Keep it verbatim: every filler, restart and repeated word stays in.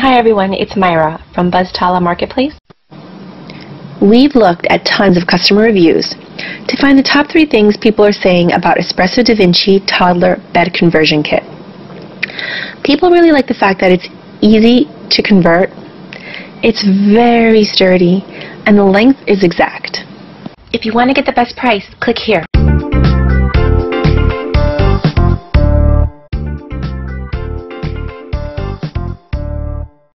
Hi everyone, it's Myra from Buzztala Marketplace. We've looked at tons of customer reviews to find the top three things people are saying about Espresso Da Vinci Toddler Bed Conversion Kit. People really like the fact that it's easy to convert, it's very sturdy, and the length is exact. If you want to get the best price, click here.